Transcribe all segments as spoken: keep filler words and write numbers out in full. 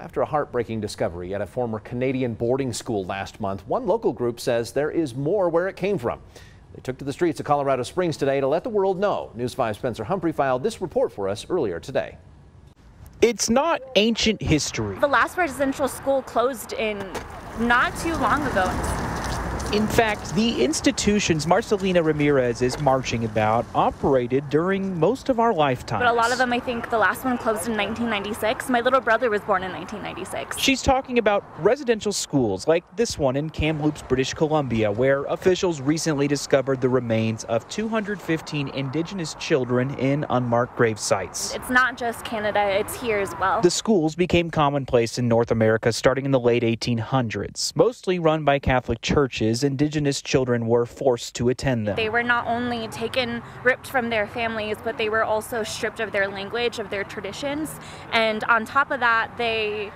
After a heartbreaking discovery at a former Canadian boarding school last month, one local group says there is more where it came from. They took to the streets of Colorado Springs today to let the world know. News five's Spencer Humphrey filed this report for us earlier today. It's not ancient history. The last residential school closed in not too long ago. In fact, the institutions Marcelina Ramirez is marching about operated during most of our lifetime. But a lot of them, I think the last one closed in nineteen ninety-six. My little brother was born in nineteen ninety-six. She's talking about residential schools like this one in Kamloops, British Columbia, where officials recently discovered the remains of two hundred fifteen Indigenous children in unmarked grave sites. It's not just Canada, it's here as well. The schools became commonplace in North America starting in the late eighteen hundreds, mostly run by Catholic churches. Indigenous children were forced to attend them. They were not only taken, ripped from their families, but they were also stripped of their language, of their traditions, and on top of that, they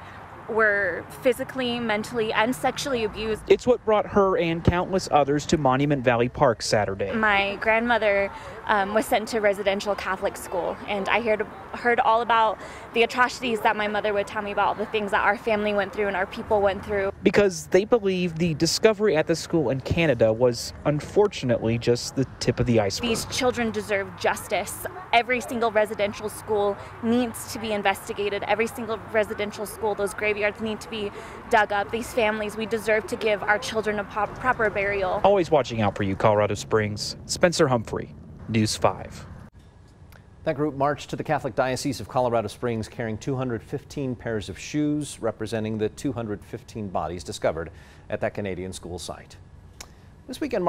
were physically, mentally, and sexually abused. It's what brought her and countless others to Monument Valley Park Saturday. My grandmother um, was sent to residential Catholic school, and I heard heard all about the atrocities that my mother would tell me about, the things that our family went through and our people went through. Because they believe the discovery at the school in Canada was unfortunately just the tip of the iceberg. These children deserve justice. Every single residential school needs to be investigated. Every single residential school, those grave Yards need to be dug up. These families, we deserve to give our children a pop proper burial. Always watching out for you, Colorado Springs. Spencer Humphrey, News five. That group marched to the Catholic Diocese of Colorado Springs carrying two hundred fifteen pairs of shoes, representing the two hundred fifteen bodies discovered at that Canadian school site. This weekend,